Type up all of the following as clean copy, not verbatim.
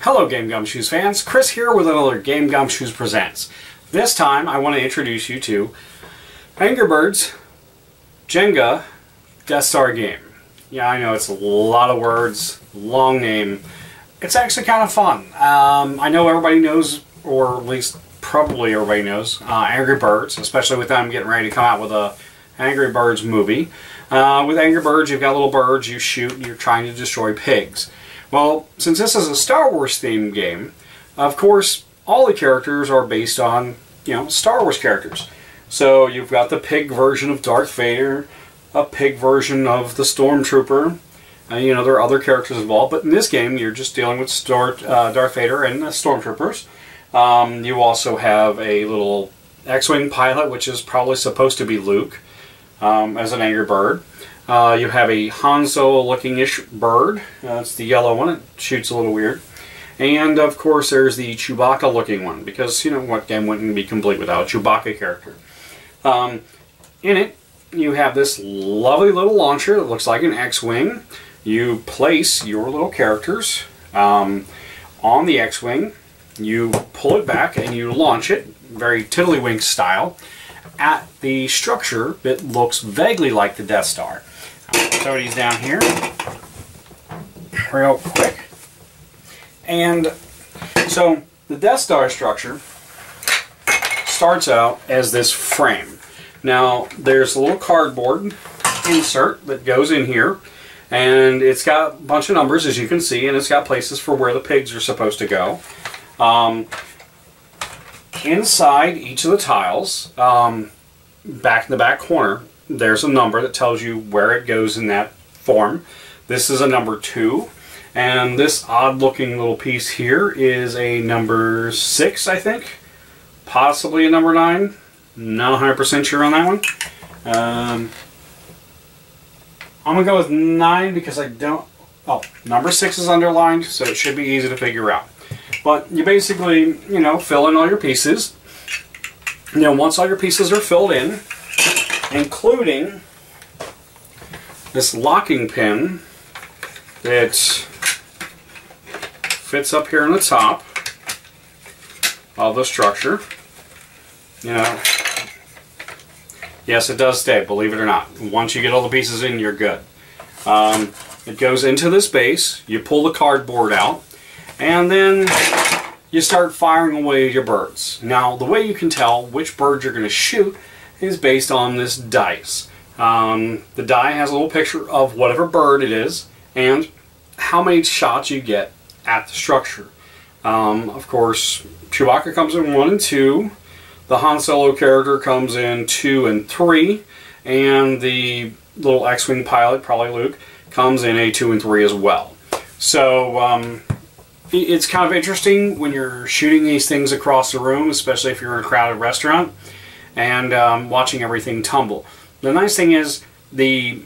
Hello Game Gumshoes fans, Chris here with another Game Gumshoes Presents. This time I want to introduce you to Angry Birds Jenga Death Star game. Yeah, I know it's a lot of words, long name. It's actually kind of fun. I know everybody knows, or at least probably everybody knows, Angry Birds, especially with them getting ready to come out with a Angry Birds movie. With Angry Birds, you've got little birds you shoot and you're trying to destroy pigs. Well, since this is a Star Wars themed game, of course, all the characters are based on, you know, Star Wars characters. So you've got the pig version of Darth Vader, a pig version of the Stormtrooper, and, you know, there are other characters involved. But in this game, you're just dealing with Darth Vader and the Stormtroopers. You also have a little X-Wing pilot, which is probably supposed to be Luke, as an Angry Bird. You have a Han Solo looking-ish bird. It's the yellow one. It shoots a little weird. And, of course, there's the Chewbacca looking one, because, you know, what game wouldn't be complete without a Chewbacca character? In it, you have this lovely little launcher that looks like an X-Wing. You place your little characters on the X-Wing. You pull it back and you launch it, very tiddlywink style, at the structure that looks vaguely like the Death Star. Throw these down here real quick. And so the Death Star structure starts out as this frame. Now there's a little cardboard insert that goes in here, and it's got a bunch of numbers, as you can see, and it's got places for where the pigs are supposed to go. Inside each of the tiles, back in the back corner, there's a number that tells you where it goes in that form. This is a number 2, and this odd looking little piece here is a number 6, I think, possibly a number 9. Not 100% sure on that one. I'm gonna go with 9 because I don't... Oh, number 6 is underlined, so it should be easy to figure out. But you basically, you know, fill in all your pieces. You know, once all your pieces are filled in, including this locking pin that fits up here on the top of the structure, you know, yes, it does stay, believe it or not. Once you get all the pieces in, you're good. It goes into this base, you pull the cardboard out, and then you start firing away at your birds. Now, the way you can tell which bird you're going to shoot is based on this dice. The die has a little picture of whatever bird it is and how many shots you get at the structure. Of course, Chewbacca comes in 1 and 2, the Han Solo character comes in 2 and 3, and the little X-Wing pilot, probably Luke, comes in a 2 and 3 as well. So, it's kind of interesting when you're shooting these things across the room, especially if you're in a crowded restaurant, and watching everything tumble. The nice thing is the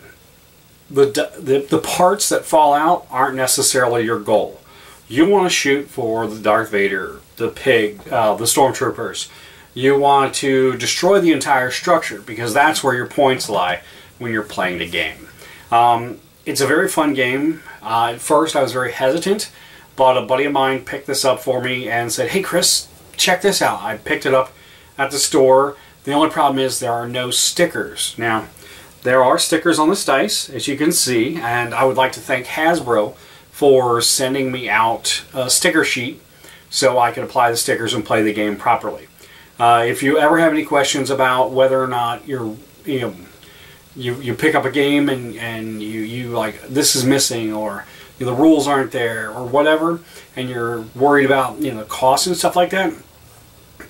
parts that fall out aren't necessarily your goal. You want to shoot for the Darth Vader, the pig, the Stormtroopers. You want to destroy the entire structure, because that's where your points lie when you're playing the game. It's a very fun game. At first I was very hesitant, but a buddy of mine picked this up for me and said, "Hey Chris, check this out." I picked it up at the store. The only problem is there are no stickers. Now, there are stickers on this dice, as you can see, and I would like to thank Hasbro for sending me out a sticker sheet so I could apply the stickers and play the game properly. If you ever have any questions about whether or not you pick up a game and you like, this is missing, or the rules aren't there, or whatever, and you're worried about, you know, the cost and stuff like that,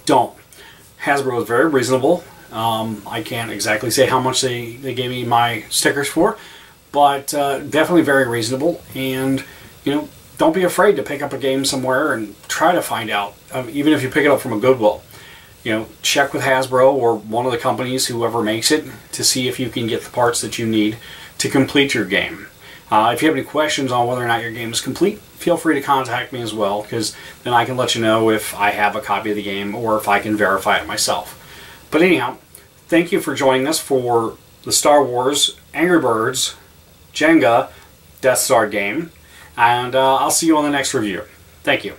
don't. Hasbro is very reasonable. I can't exactly say how much they gave me my stickers for, but definitely very reasonable. And, you know, don't be afraid to pick up a game somewhere and try to find out, even if you pick it up from a Goodwill. You know, check with Hasbro or one of the companies, whoever makes it, to see if you can get the parts that you need to complete your game. If you have any questions on whether or not your game is complete, feel free to contact me as well, because then I can let you know if I have a copy of the game or if I can verify it myself. But anyhow, thank you for joining us for the Star Wars Angry Birds Jenga Death Star game, and I'll see you on the next review. Thank you.